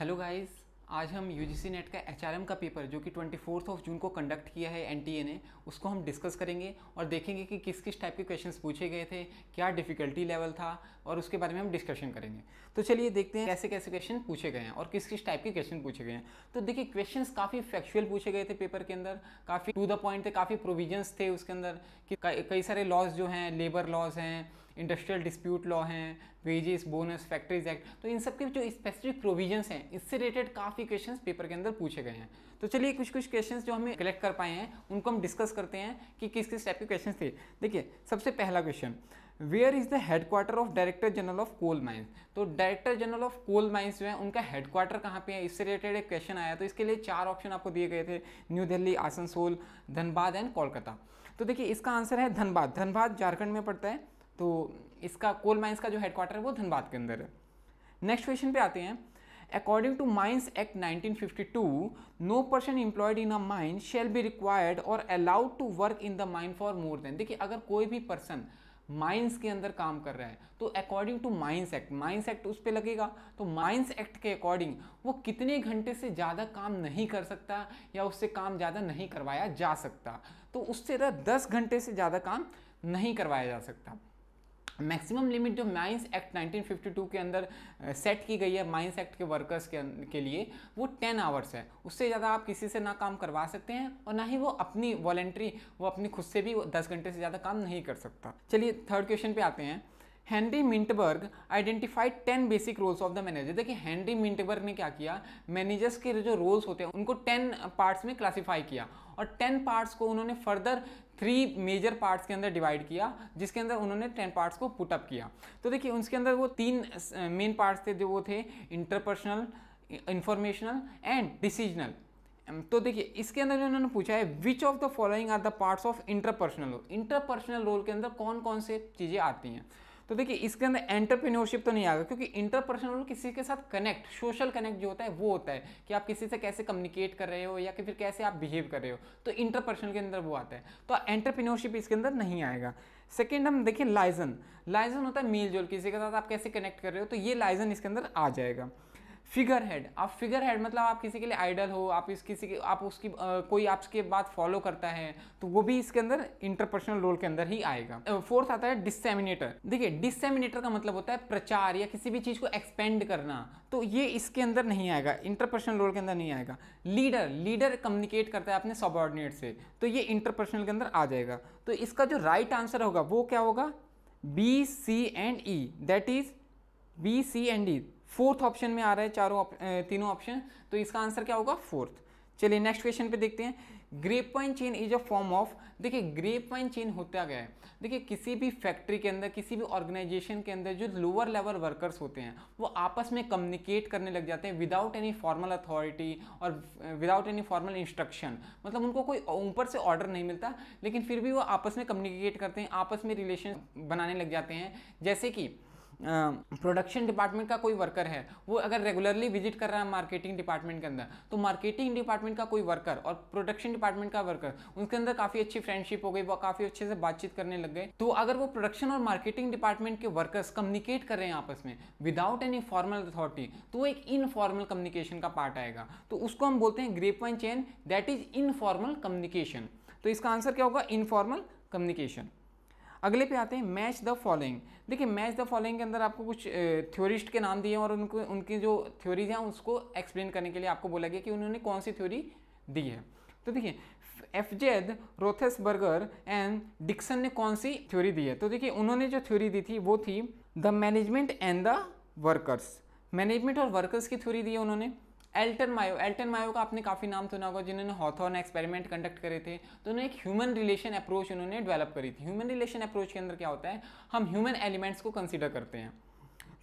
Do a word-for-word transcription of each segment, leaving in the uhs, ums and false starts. Hello guys, आज हम UGC NET का एचआरएम का पेपर जो कि चौबीस ऑफ जून को कंडक्ट किया है एनटीए ने, उसको हम डिस्कस करेंगे और देखेंगे कि किस किस टाइप के क्वेश्चंस पूछे गए थे, क्या डिफ़िकल्टी लेवल था और उसके बारे में हम डिस्कशन करेंगे। तो चलिए देखते हैं कैसे कैसे क्वेश्चन पूछे गए हैं और किस किस टाइप के क्वेश्चन पूछे गए हैं। तो देखिए, क्वेश्चन काफ़ी फैक्चुअल पूछे गए थे पेपर के अंदर, काफ़ी टू द पॉइंट थे, काफ़ी प्रोविजंस थे उसके अंदर कि कई सारे लॉज जो हैं, लेबर लॉज हैं, इंडस्ट्रियल डिस्प्यूट लॉ हैं, वेजेस, बोनस, फैक्ट्रीज एक्ट, तो इन सब के जो स्पेसिफिक प्रोविजंस हैं, इससे रिलेटेड काफ़ी क्वेश्चंस पेपर के अंदर पूछे गए हैं। तो चलिए कुछ कुछ क्वेश्चंस जो हमें कलेक्ट कर पाए हैं उनको हम डिस्कस करते हैं कि किस किस टाइप के क्वेश्चंस थे। देखिए, सबसे पहला question, where is the headquarter of director general of coal mines. तो director general of coal mines जो है उनका हेडक्वार्टर कहाँ पे है, इससे रिलेटेड एक क्वेश्चन आया। तो इसके लिए चार ऑप्शन आपको दिए गए थे, न्यू दिल्ली, आसनसोल, धनबाद एंड कोलकाता। तो देखिए इसका आंसर है धनबाद। धनबाद झारखंड में पड़ता है, तो इसका कोल माइंस का जो हेडक्वार्टर है वो धनबाद के अंदर है। नेक्स्ट क्वेश्चन पे आते हैं, according to mines act nineteen fifty two, no person employed in a mine shall be required और allowed to work in the mine for more than. देखिए, अगर कोई भी पर्सन माइंस के अंदर काम कर रहा है तो according to mines act, mines act उस पर लगेगा, तो माइंस एक्ट के अकॉर्डिंग वो कितने घंटे से ज़्यादा काम नहीं कर सकता या उससे काम ज़्यादा नहीं करवाया जा सकता। तो उससे दस घंटे से ज़्यादा काम नहीं करवाया जा सकता। मैक्सिमम लिमिट जो mines act nineteen fifty two के अंदर सेट की गई है माइंस एक्ट के वर्कर्स के के लिए, वो टेन आवर्स है। उससे ज़्यादा आप किसी से ना काम करवा सकते हैं और ना ही वो अपनी वॉलेंट्री, वो अपनी खुद से भी दस घंटे से ज़्यादा काम नहीं कर सकता। चलिए थर्ड क्वेश्चन पे आते हैं, Henry Mintzberg identified ten basic roles of the manager. देखिए, हेनरी मिंटबर्ग ने क्या किया, मैनेजर्स के जो रोल्स होते हैं उनको टेन पार्ट्स में क्लासीफाई किया और टेन पार्ट्स को उन्होंने फर्दर थ्री मेजर पार्ट्स के अंदर डिवाइड किया, जिसके अंदर उन्होंने टेन पार्ट्स को पुटअप किया। तो देखिए, उसके अंदर वो तीन मेन पार्ट्स थे, जो वो थे इंटरपर्सनल, इंफॉर्मेशनल एंड डिसीजनल। तो देखिए इसके अंदर उन्होंने पूछा है, which of the following are the parts of interpersonal role. Interpersonal role के अंदर कौन कौन से चीज़ें आती हैं। तो देखिए इसके अंदर एंटरप्रेन्योरशिप तो नहीं आएगा, क्योंकि इंटरपर्सनल किसी के साथ कनेक्ट, सोशल कनेक्ट जो होता है वो होता है कि आप किसी से कैसे कम्युनिकेट कर रहे हो या कि फिर कैसे आप बिहेव कर रहे हो, तो इंटरपर्सनल के अंदर वो आता है। तो एंटरप्रेन्योरशिप इसके अंदर नहीं आएगा। सेकेंड हम देखिए लाइजन, लाइजन होता है मेल जोल, किसी के साथ आप कैसे कनेक्ट कर रहे हो, तो ये लाइजन इसके अंदर आ जाएगा। फिगर हेड, आप फिगर हेड मतलब आप किसी के लिए आइडल हो, आप इस किसी के आप उसकी आ, कोई आपके बात फॉलो करता है, तो वो भी इसके अंदर इंटरपर्सनल रोल के अंदर ही आएगा। फोर्थ आता है डिसेमिनेटर। देखिए डिसेमिनेटर का मतलब होता है प्रचार या किसी भी चीज़ को एक्सपेंड करना, तो ये इसके अंदर नहीं आएगा, इंटरपर्सनल रोल के अंदर नहीं आएगा। लीडर, लीडर कम्युनिकेट करता है अपने सबऑर्डिनेट से, तो ये इंटरपर्सनल के अंदर आ जाएगा। तो इसका जो राइट आंसर होगा वो क्या होगा, B C and E, that is B C and E. Fourth option में आ रहा है चारों तीनों ऑप्शन, तो इसका आंसर क्या होगा, फोर्थ। चलिए नेक्स्ट क्वेश्चन पे देखते हैं, grapevine chain is a form of. देखिए ग्रेप वाइन चेन होता गया है, देखिए किसी भी फैक्ट्री के अंदर, किसी भी ऑर्गेनाइजेशन के अंदर जो लोअर लेवल वर्कर्स होते हैं वो आपस में कम्युनिकेट करने लग जाते हैं विदाउट एनी फॉर्मल अथॉरिटी और विदाउट एनी फॉर्मल इंस्ट्रक्शन। मतलब उनको कोई ऊपर से ऑर्डर नहीं मिलता, लेकिन फिर भी वो आपस में कम्युनिकेट करते हैं, आपस में रिलेशन बनाने लग जाते हैं। जैसे कि प्रोडक्शन uh, डिपार्टमेंट का कोई वर्कर है, वो अगर रेगुलरली विजिट कर रहा है मार्केटिंग डिपार्टमेंट के अंदर, तो मार्केटिंग डिपार्टमेंट का कोई वर्कर और प्रोडक्शन डिपार्टमेंट का वर्कर, उनके अंदर काफ़ी अच्छी फ्रेंडशिप हो गई, वो काफ़ी अच्छे से बातचीत करने लग गए। तो अगर वो प्रोडक्शन और मार्केटिंग डिपार्टमेंट के वर्कर्स कम्युनिकेट कर रहे हैं आपस में विदाउट एनी फॉर्मल अथॉरिटी, तो वो एक इनफॉर्मल कम्युनिकेशन का पार्ट आएगा। तो उसको हम बोलते हैं grapevine chain, that is informal communication. तो इसका आंसर क्या होगा, इनफॉर्मल कम्युनिकेशन। अगले पे आते हैं मैच द फॉलोइंग। देखिए मैच द फॉलोइंग के अंदर आपको कुछ थ्योरिस्ट के नाम दिए हैं और उनको उनकी जो थ्योरीज हैं उसको एक्सप्लेन करने के लिए आपको बोला गया कि उन्होंने कौन सी थ्योरी दी है। तो देखिए F J Roethlisberger and Dickson ने कौन सी थ्योरी दी है, तो देखिए उन्होंने जो थ्योरी दी थी वो थी the management and the workers, management और वर्कर्स की थ्योरी दी है उन्होंने। एल्टन मायो, एल्टन मायो का आपने काफ़ी नाम सुना होगा, जिन्होंने हॉथॉर्न एक्सपेरिमेंट कंडक्ट करे थे, तो उन्होंने एक ह्यूमन रिलेशन अप्रोच उन्होंने डेवलप करी थी। ह्यूमन रिलेशन अप्रोच के अंदर क्या होता है, हम ह्यूमन एलिमेंट्स को कंसीडर करते हैं।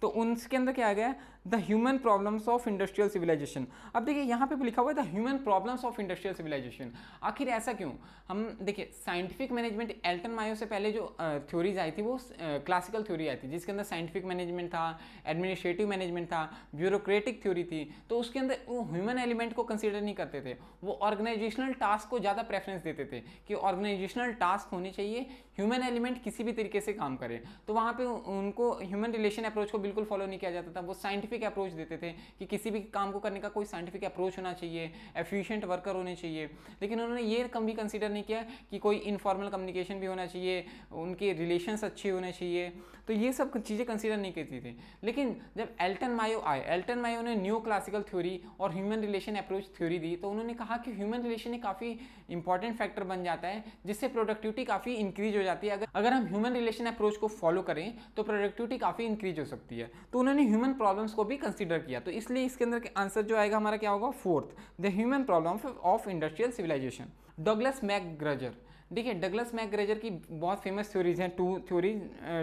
तो उनके अंदर क्या आ गया, the human problems of industrial civilisation. अब देखिए यहाँ पे लिखा हुआ है the human problems of industrial civilisation, आखिर ऐसा क्यों। हम देखिए साइंटिफिक मैनेजमेंट, एल्टन मायो से पहले जो थ्योरीज आई थी वो क्लासिकल थ्योरी आई थी, जिसके अंदर साइंटिफिक मैनेजमेंट था, एडमिनिस्ट्रेटिव मैनेजमेंट था, ब्यूरोक्रेटिक थ्योरी थी। तो उसके अंदर वो ह्यूमन एलिमेंट को कंसिडर नहीं करते थे, वो ऑर्गेनाइजेशनल टास्क को ज़्यादा प्रेफरेंस देते थे कि ऑर्गेनाइजेशनल टास्क होने चाहिए, ह्यूमन एलिमेंट किसी भी तरीके से काम करे। तो वहाँ पर उनको ह्यूमन रिलेशन अप्रोच को बिल्कुल फॉलो नहीं किया जाता था, वो साइंटिफिक साइंटिफिक अप्रोच देते थे कि किसी भी काम को करने का कोई साइंटिफिक अप्रोच होना चाहिए, एफिशिएंट वर्कर होने चाहिए, लेकिन उन्होंने ये कम भी कंसीडर नहीं किया कि कोई इनफॉर्मल कम्युनिकेशन भी होना चाहिए, उनके रिलेशंस अच्छे होने चाहिए, तो ये सब चीज़ें कंसीडर नहीं करती थी। लेकिन जब एल्टन मायो आए, एल्टन मायो ने न्यू क्लासिकल थ्योरी और ह्यूमन रिलेशन अप्रोच थ्योरी दी, तो उन्होंने कहा कि ह्यूमन रिलेशन एक काफ़ी इंपॉर्टेंट फैक्टर बन जाता है जिससे प्रोडक्टिविटी काफ़ी इंक्रीज हो जाती है। अगर अगर हम ह्यूमन रिलेशन अप्रोच को फॉलो करें तो प्रोडक्टिविटी काफ़ी इंक्रीज हो सकती है। तो उन्होंने ह्यूमन प्रॉब्लम्स को भी कंसीडर किया, तो इसलिए इसके अंदर आंसर जो आएगा हमारा क्या होगा, fourth, the human problem of industrial civilisation. Douglas McGregor, देखिए डगलस मैकग्रेगर की बहुत फेमस थ्योरीज हैं, two theory,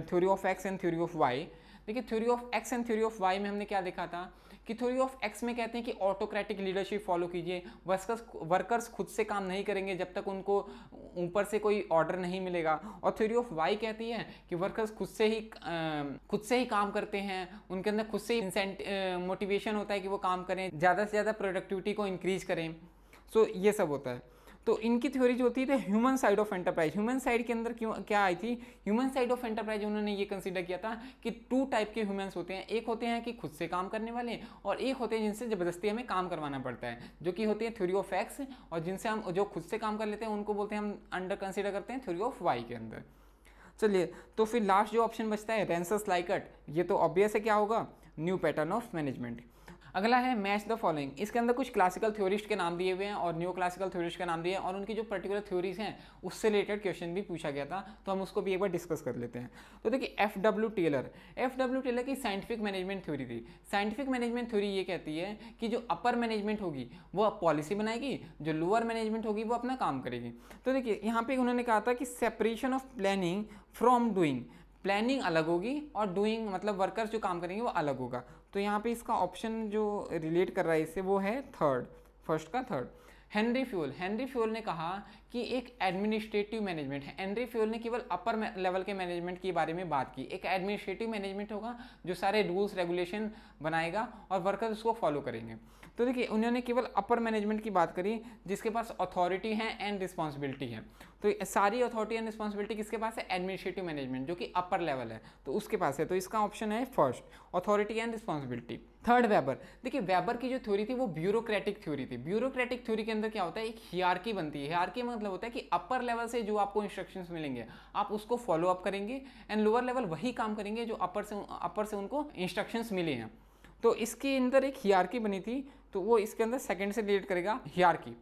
theory of X and theory of Y. देखिए theory of X and theory of Y में हमने क्या देखा था कि थ्योरी ऑफ एक्स में कहते हैं कि ऑटोक्रेटिक लीडरशिप फॉलो कीजिए, वर्कर्स वर्कर्स खुद से काम नहीं करेंगे जब तक उनको ऊपर से कोई ऑर्डर नहीं मिलेगा। और थ्योरी ऑफ वाई कहती है कि वर्कर्स खुद से ही खुद से ही काम करते हैं, उनके अंदर खुद से ही मोटिवेशन होता है कि वो काम करें, ज़्यादा से ज़्यादा प्रोडक्टिविटी को इंक्रीज करें। सो ये सब होता है। तो इनकी थ्योरी जो होती है human side of enterprise, human side के अंदर क्यों क्या आई थी, ह्यूमन साइड ऑफ एंटरप्राइज उन्होंने ये कंसीडर किया था कि टू टाइप के ह्यूमन्स होते हैं, एक होते हैं कि खुद से काम करने वाले और एक होते हैं जिनसे जबरदस्ती हमें काम करवाना पड़ता है, जो कि होते हैं थ्योरी ऑफ एक्स, और जिनसे हम जो खुद से काम कर लेते हैं उनको बोलते हैं हम अंडर कंसिडर करते हैं थ्योरी ऑफ वाई के अंदर। चलिए तो फिर लास्ट जो ऑप्शन बचता है रैंसस लाइकर्ट, ये तो ऑब्वियस है क्या होगा, न्यू पैटर्न ऑफ मैनेजमेंट। अगला है मैच द फॉलोइंग, इसके अंदर कुछ क्लासिकल थ्योरिस्ट के नाम दिए हुए हैं और न्यू क्लासिकल थ्योरिस्ट के नाम दिए हैं और उनकी जो पर्टिकुलर थ्योरीज हैं उससे रिलेटेड क्वेश्चन भी पूछा गया था, तो हम उसको भी एक बार डिस्कस कर लेते हैं। तो देखिए F W Taylor, F W Taylor की साइंटिफिक मैनेजमेंट थ्योरी थी। साइंटिफिक मैनेजमेंट थ्योरी ये कहती है कि जो अपर मैनेजमेंट होगी वो पॉलिसी बनाएगी, जो लोअर मैनेजमेंट होगी वो अपना काम करेगी। तो देखिए यहाँ पर उन्होंने कहा था कि separation of planning from doing, planning अलग होगी और डूइंग मतलब वर्कर्स जो काम करेंगे वो अलग होगा। तो यहाँ पे इसका ऑप्शन जो रिलेट कर रहा है इससे वो है थर्ड, फर्स्ट का third. Henry Fayol, Henry Fayol ने कहा कि एक एडमिनिस्ट्रेटिव मैनेजमेंट है। हेनरी फ्यूल ने केवल अपर लेवल के मैनेजमेंट के बारे में बात की, एक एडमिनिस्ट्रेटिव मैनेजमेंट होगा जो सारे रूल्स रेगुलेशन बनाएगा और वर्कर्स उसको फॉलो करेंगे। तो देखिए उन्होंने केवल अपर मैनेजमेंट की बात करी जिसके पास अथॉरिटी है एंड रिस्पॉन्सिबिलिटी है। तो सारी अथॉरिटी एंड रिस्पॉन्सिबिलिटी किसके पास है, एडमिनिस्ट्रेटिव मैनेजमेंट जो कि अपर लेवल है तो उसके पास है। तो इसका ऑप्शन है first, authority and responsibility. Third Weber, देखिए वेबर की जो थ्योरी थी वो ब्यूरोक्रेटिक थ्योरी थी। ब्यूरोक्रेटिक थ्योरी के अंदर क्या होता है, एक हियरार्की बनती है। हियरार्की मतलब होता है कि अपर लेवल से जो आपको इंस्ट्रक्शंस मिलेंगे आप उसको फॉलो अप करेंगे एंड लोअर लेवल वही काम करेंगे जो अपर से अपर से उनको इंस्ट्रक्शंस मिले हैं। तो इसके अंदर एक हियरार्की बनी थी, तो वो इसके अंदर सेकेंड से रिलेट करेगा, हियरार्की।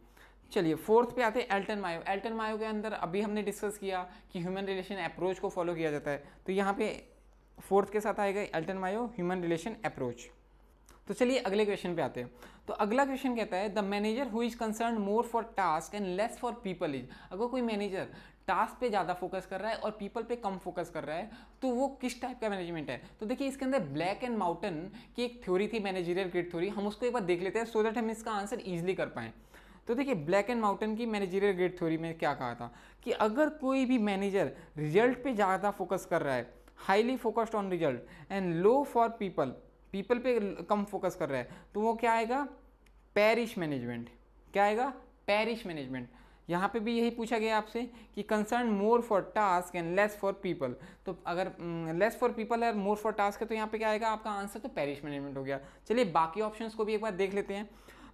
चलिए फोर्थ पे आते हैं एल्टन मायो। एल्टन मायो के अंदर अभी हमने डिस्कस किया कि ह्यूमन रिलेशन अप्रोच को फॉलो किया जाता है, तो यहाँ पे फोर्थ के साथ आएगा Elton Mayo, human relation approach. तो चलिए अगले क्वेश्चन पे आते हैं। तो अगला क्वेश्चन कहता है the manager who is concern more for task and less for people is. अगर कोई मैनेजर टास्क पे ज़्यादा फोकस कर रहा है और पीपल पे कम फोकस कर रहा है तो वो किस टाइप का मैनेजमेंट है। तो देखिए इसके अंदर ब्लैक एंड माउंटन की एक थ्योरी थी, मैनेजरियल ग्रेड थ्योरी, हम उसको एक बार देख लेते हैं सो दैट हम इसका आंसर ईजिली कर पाएँ। तो देखिए ब्लैक एंड माउंटन की मैनेजरियल ग्रेड थ्योरी में क्या कहा था कि अगर कोई भी मैनेजर रिजल्ट पर ज़्यादा फोकस कर रहा है, highly focused on result and low for people, people पे कम फोकस कर रहा है, तो वो क्या आएगा, पैरिश मैनेजमेंट। क्या आएगा, पैरिश मैनेजमेंट। यहाँ पे भी यही पूछा गया आपसे कि concern more for task and less for people, तो अगर लेस फॉर पीपल है मोर फॉर टास्क है तो यहाँ पे क्या आएगा आपका आंसर, तो पैरिश मैनेजमेंट हो गया। चलिए बाकी ऑप्शंस को भी एक बार देख लेते हैं।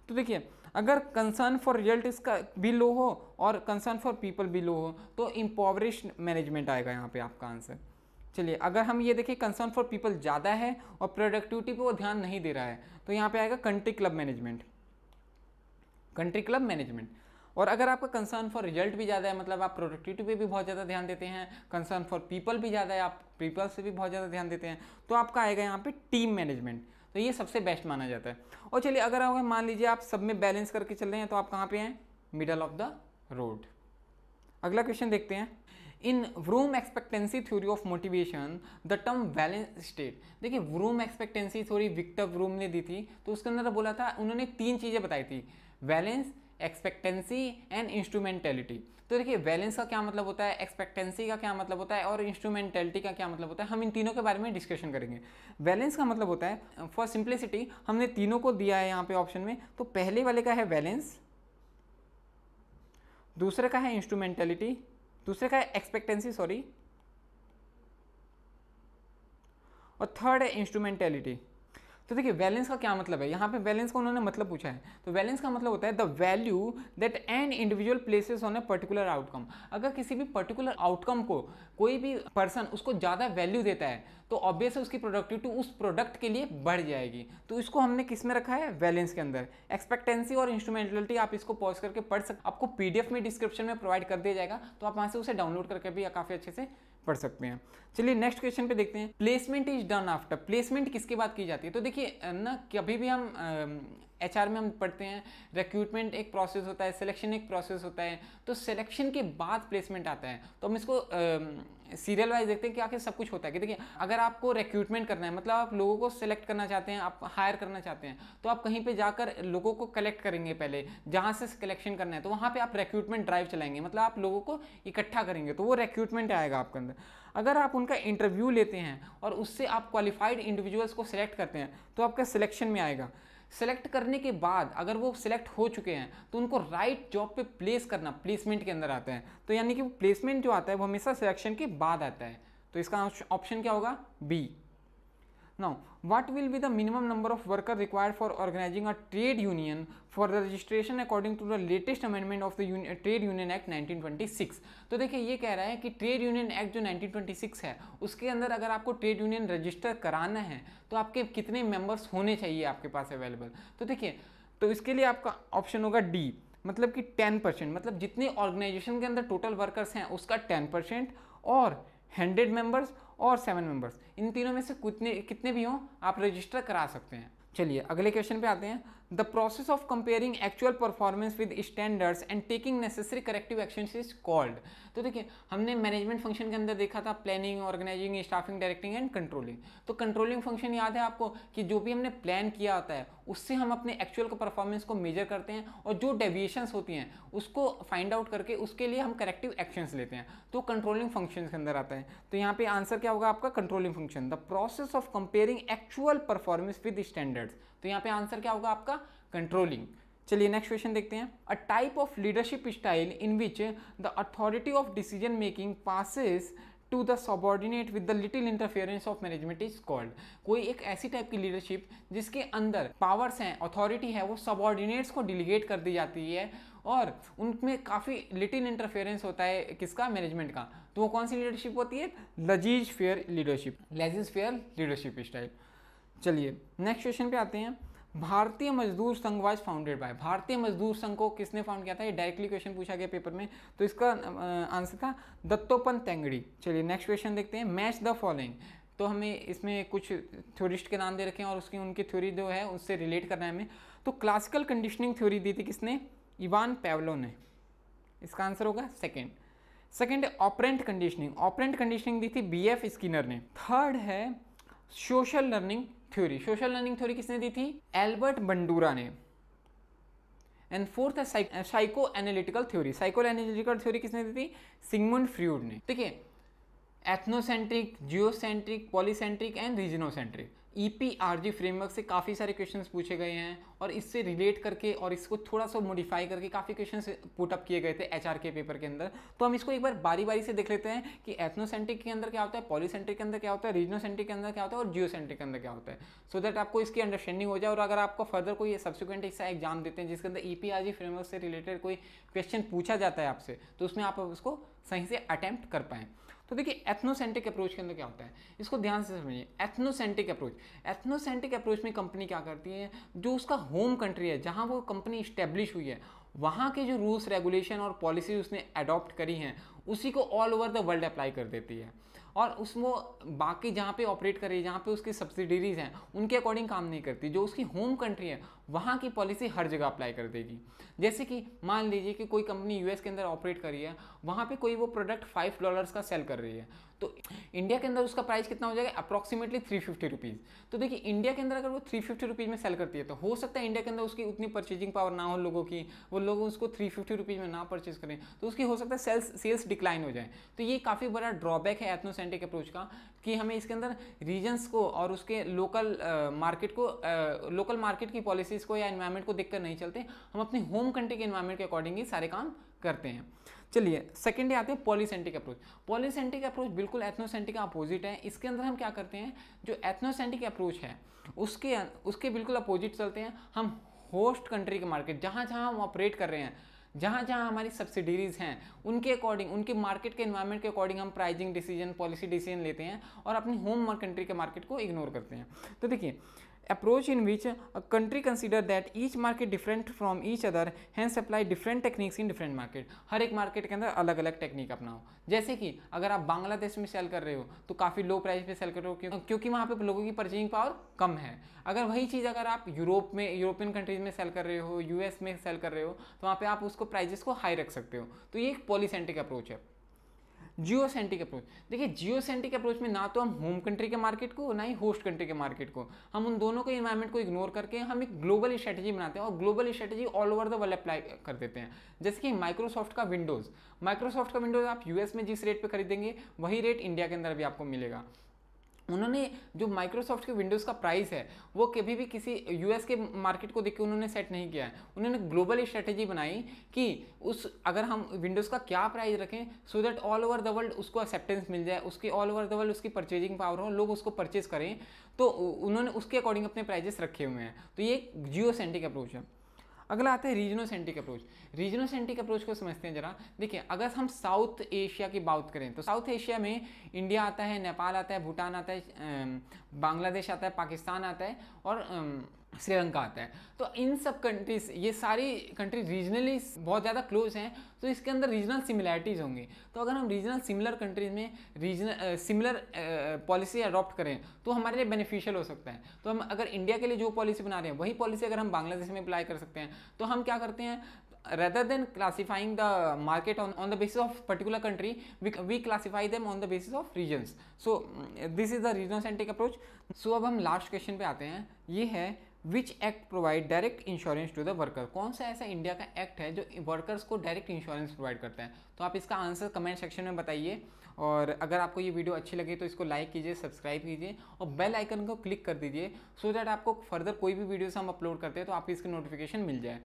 तो देखिए अगर कंसर्न फॉर रिजल्ट इसका भी लो हो और कंसर्न फॉर पीपल भी लो हो तो इम्पॉवरिश्ड मैनेजमेंट आएगा यहाँ पर आपका आंसर। चलिए अगर हम ये देखें कंसर्न फॉर पीपल ज़्यादा है और प्रोडक्टिविटी पे वो ध्यान नहीं दे रहा है तो यहाँ पे आएगा country club management, country club management. और अगर आपका कंसर्न फॉर रिजल्ट भी ज़्यादा है मतलब आप प्रोडक्टिविटी पे भी बहुत ज़्यादा ध्यान देते हैं, कंसर्न फॉर पीपल भी ज़्यादा है, आप पीपल से भी बहुत ज़्यादा ध्यान देते हैं, तो आपका आएगा यहाँ पर टीम मैनेजमेंट। तो ये सबसे बेस्ट माना जाता है। और चलिए अगर आप मान लीजिए आप सब में बैलेंस करके चल रहे हैं तो आप कहाँ पर हैं, मिडल ऑफ द रोड। अगला क्वेश्चन देखते हैं। In Vroom expectancy theory of motivation the term balance state, देखिए Vroom expectancy theory Victor Vroom ने दी थी, तो उसके अंदर बोला था उन्होंने तीन चीज़ें बताई थी, बैलेंस, एक्सपेक्टेंसी एंड इंस्ट्रूमेंटैलिटी। तो देखिए बैलेंस का क्या मतलब होता है, एक्सपेक्टेंसी का क्या मतलब होता है और इंस्ट्रूमेंटैलिटी का क्या मतलब होता है, हम इन तीनों के बारे में डिस्कशन करेंगे। बैलेंस का मतलब होता है, फॉर सिंप्लिसिटी हमने तीनों को दिया है यहाँ पे ऑप्शन में, तो पहले वाले का है बैलेंस, दूसरे का है इंस्ट्रूमेंटैलिटी, दूसरे का है एक्सपेक्टेंसी सॉरी और थर्ड है इंस्ट्रूमेंटैलिटी। तो देखिए वैलेंस का क्या मतलब है, यहाँ पे वैलेंस का उन्होंने मतलब पूछा है, तो वैलेंस का मतलब होता है the value that an individual places on a particular outcome. अगर किसी भी पर्टिकुलर आउटकम को कोई भी पर्सन उसको ज़्यादा वैल्यू देता है तो ऑब्वियसली उसकी प्रोडक्टिविटी उस प्रोडक्ट के लिए बढ़ जाएगी। तो इसको हमने किस में रखा है, वैलेंस के अंदर। एक्सपेक्टेंसी और इंस्ट्रूमेंटलिटी आप इसको पॉज करके पढ़ सकते, आपको पीडीएफ में डिस्क्रिप्शन में प्रोवाइड कर दिया जाएगा, तो आप वहाँ से उसे डाउनलोड करके भी काफ़ी अच्छे से पढ़ सकते हैं। चलिए नेक्स्ट क्वेश्चन पे देखते हैं, placement is done after. Placement किसके बाद की जाती है? तो देखिए ना, कभी भी हम एचआर में हम पढ़ते हैं रिक्रूटमेंट एक प्रोसेस होता है, सिलेक्शन एक प्रोसेस होता है, तो सिलेक्शन के बाद प्लेसमेंट आता है। तो हम इसको सीरियल वाइज देखते हैं कि आखिर सब कुछ होता है कि देखिए अगर आपको रिक्रूटमेंट करना है, मतलब आप लोगों को सिलेक्ट करना चाहते हैं, आप हायर करना चाहते हैं, तो आप कहीं पे जाकर लोगों को कलेक्ट करेंगे, पहले जहाँ से कलेक्शन करना है तो वहाँ पे आप रिक्रूटमेंट ड्राइव चलाएंगे, मतलब आप लोगों को इकट्ठा करेंगे, तो वो रिक्रूटमेंट आएगा आपके अंदर। अगर आप उनका इंटरव्यू लेते हैं और उससे आप क्वालिफाइड इंडिविजुअल्स को सिलेक्ट करते हैं तो आपका सिलेक्शन में आएगा। सेलेक्ट करने के बाद अगर वो सिलेक्ट हो चुके हैं तो उनको राइट जॉब पे प्लेस करना प्लेसमेंट के अंदर आता है। तो यानी कि प्लेसमेंट जो आता है वो हमेशा सिलेक्शन के बाद आता है। तो इसका ऑप्शन क्या होगा, B. Now what will be the minimum number of worker required for organising a trade union for the registration according to the latest amendment of the trade union act nineteen twenty six. तो देखिए ये कह रहा है कि trade union act जो nineteen twenty six है उसके अंदर अगर आपको ट्रेड यूनियन रजिस्टर कराना है तो आपके कितने मेंबर्स होने चाहिए आपके पास अवेलेबल। तो देखिए तो इसके लिए आपका ऑप्शन होगा डी, मतलब कि टेन परसेंट, मतलब जितने ऑर्गेनाइजेशन के अंदर टोटल वर्कर्स हैं उसका टेन परसेंट, और हंड्रेड मेंबर्स और सेवन मेंबर्स, इन तीनों में से कितने कितने भी हों आप रजिस्टर करा सकते हैं। चलिए अगले क्वेश्चन पे आते हैं, the process of comparing actual performance with standards and taking necessary corrective actions is called. तो देखिए हमने मैनेजमेंट फंक्शन के अंदर देखा था planning, organising, staffing, directing and controlling. तो कंट्रोलिंग फंक्शन याद है आपको कि जो भी हमने प्लान किया होता है उससे हम अपने एक्चुअल परफॉर्मेंस को मेजर करते हैं और जो डेविएशंस होती हैं उसको फाइंड आउट करके उसके लिए हम करेक्टिव एक्शंस लेते हैं, तो कंट्रोलिंग फंक्शन के अंदर आता है। तो यहाँ पे आंसर क्या होगा आपका, controlling function, the process of comparing actual performance with standard. तो यहाँ पे आंसर क्या होगा आपका, कंट्रोलिंग। चलिए नेक्स्ट क्वेश्चन देखते हैं, a type of leadership style in which the authority of decision making passes to the subordinate with the little interference of management is called. कोई एक ऐसी टाइप की लीडरशिप जिसके अंदर पावर्स हैं, अथॉरिटी है, वो सबॉर्डिनेट्स को डिलीगेट कर दी जाती है और उनमें काफ़ी लिटिल इंटरफेरेंस होता है किसका, मैनेजमेंट का। तो वो कौन सी लीडरशिप होती है, laissez faire leadership, laissez faire leadership style. चलिए नेक्स्ट क्वेश्चन पे आते हैं, भारतीय मजदूर संघ वाज फाउंडेड बाय। भारतीय मजदूर संघ को किसने फाउंड किया था, ये डायरेक्टली क्वेश्चन पूछा गया पेपर में, तो इसका आंसर था दत्तोपंत तेंगड़ी। चलिए नेक्स्ट क्वेश्चन देखते हैं, मैच द फॉलोइंग। तो हमें इसमें कुछ थ्योरिस्ट के नाम दे रखे हैं और उसकी उनकी थ्योरी जो है उससे रिलेट करना है हमें। तो क्लासिकल कंडीशनिंग थ्योरी दी थी किसने, इवान पेवलोव ने, इसका आंसर होगा सेकेंड। सेकेंड है ऑपरेंट कंडीशनिंग, ऑपरेंट कंडीशनिंग दी थी बी एफ स्किनर ने। थर्ड है social learning theory, social learning theory किसने दी थी, एल्बर्ट बंडूरा ने। एंड फोर्थ है psycho analytical theory, psycho analytical theory किसने दी थी, सिगमंड फ्रॉयड ने। ठीक है, ethnocentric, geocentric, polycentric and regionocentric, EPRG framework से काफ़ी सारे क्वेश्चंस पूछे गए हैं और इससे रिलेट करके और इसको थोड़ा सा मॉडिफाई करके काफ़ी क्वेश्चंस पुट अप किए गए थे एचआर के पेपर के अंदर। तो हम इसको एक बार बारी बारी से देख लेते हैं कि एथनोसेंट्रिक के अंदर क्या होता है, पॉलीसेंट्रिक के अंदर क्या होता है, रीजनोसेंट्रिक के अंदर क्या होता है और जियोसेंट्रिक के अंदर क्या होता है, सो दैट आपको इसकी अंडरस्टैंडिंग हो जाए। और अगर आपको फर्दर कोई सब्सिक्वेंट ऐसा एग्जाम देते हैं जिसके अंदर ईपीआरजी फ्रेमवर्क से रिलेटेड कोई क्वेश्चन पूछा जाता है आपसे, तो उसमें आप उसको सही से अटैम्प्ट कर पाएँ। तो देखिए एथनोसेंट्रिक अप्रोच के अंदर क्या होता है, इसको ध्यान से समझिए। एथनोसेंट्रिक अप्रोच, एथनोसेंट्रिक अप्रोच में कंपनी क्या करती है, जो उसका होम कंट्री है, जहां वो कंपनी इस्टेब्लिश हुई है, वहां के जो रूल्स, रेगुलेशन और पॉलिसीज उसने अडॉप्ट करी हैं उसी को all over the world apply कर देती है और उसको बाकी जहाँ पे ऑपरेट कर रही है, जहाँ पे उसकी सब्सिडरीज हैं, उनके अकॉर्डिंग काम नहीं करती। जो उसकी होम कंट्री है वहाँ की पॉलिसी हर जगह अप्लाई कर देगी। जैसे कि मान लीजिए कि कोई कंपनी यूएस के अंदर ऑपरेट कर रही है, वहाँ पे कोई वो प्रोडक्ट फाइव डॉलर्स का सेल कर रही है, तो इंडिया के अंदर उसका प्राइस कितना हो जाएगा, अप्रॉक्सीमेटली थ्री फिफ्टी रुपीज़। तो देखिए इंडिया के अंदर अगर वो थ्री फिफ्टी रुपीज़ में सेल करती है तो हो सकता है इंडिया के अंदर उसकी उतनी परचेजिंग पावर ना हो लोगों की, वो लोग उसको थ्री फिफ्टी रुपीज़ में ना परचेज करें, तो उसकी हो सकता है सेल्स सेल्स डिक्लाइन हो जाए। तो ये काफ़ी बड़ा ड्रॉबैक है एथनोसेंट्रिक अप्रोच का कि हमें इसके अंदर रीजन्स को और उसके लोकल मार्केट को, लोकल मार्केट की पॉलिसीज़ को या एनवायरनमेंट को देखकर नहीं चलते, हम अपने होम कंट्री के एनवायरनमेंट के अकॉर्डिंगली सारे काम करते हैं। चलिए सेकेंड आते हैं पॉलीसेंट्रिक अप्रोच। पॉलीसेंट्रिक अप्रोच बिल्कुल एथनोसेंट्रिक का अपोजिट है। इसके अंदर हम क्या करते हैं, जो एथनोसेंट्रिक अप्रोच है उसके उसके बिल्कुल अपोजिट चलते हैं। हम होस्ट कंट्री के मार्केट, जहाँ जहाँ हम ऑपरेट कर रहे हैं, जहाँ जहाँ हमारी सब्सिडीज़ हैं, उनके अकॉर्डिंग, उनके मार्केट के एनवायरनमेंट के अकॉर्डिंग हम प्राइजिंग डिसीजन, पॉलिसी डिसीजन लेते हैं और अपनी होम कंट्री के मार्केट को इग्नोर करते हैं। तो देखिए, approach in which a country consider that each market different from each other, hence apply different techniques in different market. हर एक मार्केट के अंदर अलग अलग टेक्निक अपनाओ। जैसे कि अगर आप बांग्लादेश में सेल कर रहे हो तो काफ़ी लो प्राइस पे सेल कर रहे हो, क्योंकि वहाँ पे लोगों की परचेजिंग पावर कम है। अगर वही चीज़ अगर आप यूरोप में, यूरोपियन कंट्रीज में सेल कर रहे हो, यूएस में सेल कर रहे हो, तो वहाँ पर आप उसको प्राइजेस को हाई रख सकते हो। तो ये एक पॉलीसेंट्रिक अप्रोच है। जियोसेंट्रिक अप्रोच, देखिए जियोसेंट्रिक अप्रोच में ना तो हम होम कंट्री के मार्केट को, ना ही होस्ट कंट्री के मार्केट को, हम उन दोनों के एनवायरनमेंट को इग्नोर करके हम एक ग्लोबल स्ट्रेटजी बनाते हैं और global strategy all over the world apply कर देते हैं। जैसे कि माइक्रोसॉफ्ट का विंडोज़, माइक्रोसॉफ्ट का विंडोज़ आप यूएस में जिस रेट पर खरीदेंगे वही रेट इंडिया के अंदर भी आपको मिलेगा। उन्होंने जो माइक्रोसॉफ्ट के विंडोज़ का प्राइस है वो कभी भी किसी यूएस के मार्केट को देख के उन्होंने सेट नहीं किया है। उन्होंने ग्लोबल स्ट्रेटजी बनाई कि उस, अगर हम विंडोज़ का क्या प्राइस रखें so that all over the world उसको एक्सेप्टेंस मिल जाए, उसकी ऑल ओवर द वर्ल्ड उसकी परचेजिंग पावर हो, लोग उसको परचेज करें, तो उन्होंने उसके अकॉर्डिंग अपने प्राइजेस रखे हुए हैं। तो ये एक जियोसेंट्रिक अप्रोच है। अगला आता है रीजनोसेंट्रिक अप्रोच। रीजनोसेंट्रिक अप्रोच को समझते हैं जरा। देखिए, अगर हम साउथ एशिया की बात करें तो साउथ एशिया में इंडिया आता है, नेपाल आता है, भूटान आता है, बांग्लादेश आता है, पाकिस्तान आता है और श्रीलंका आता है। तो इन सब कंट्रीज, ये सारी कंट्रीज रीजनली बहुत ज़्यादा क्लोज हैं, तो इसके अंदर रीजनल सिमिलैरिटीज़ होंगी। तो अगर हम रीजनल सिमिलर कंट्रीज में रीजनल सिमिलर पॉलिसी अडॉप्ट करें तो हमारे लिए बेनिफिशियल हो सकता है। तो हम अगर इंडिया के लिए जो पॉलिसी बना रहे हैं वही पॉलिसी अगर हम बांग्लादेश में अप्लाई कर सकते हैं, तो हम क्या करते हैं, rather than classifying the market on on the basis of particular country, we we classify them on the basis of regions. So this is the region-centric approach. So अब हम लास्ट क्वेश्चन पे आते हैं। ये है which act provide direct insurance to the worker. कौन सा ऐसा इंडिया का एक्ट है जो वर्कर्स को डायरेक्ट इंश्योरेंस प्रोवाइड करता है? तो आप इसका आंसर कमेंट सेक्शन में बताइए। और अगर आपको ये वीडियो अच्छी लगे तो इसको लाइक कीजिए, सब्सक्राइब कीजिए और बेल आइकन को क्लिक कर दीजिए सो दैट आपको फर्दर कोई भी वीडियोस हम अपलोड करते हैं तो आपकी इसकी नोटिफिकेशन मिल जाए।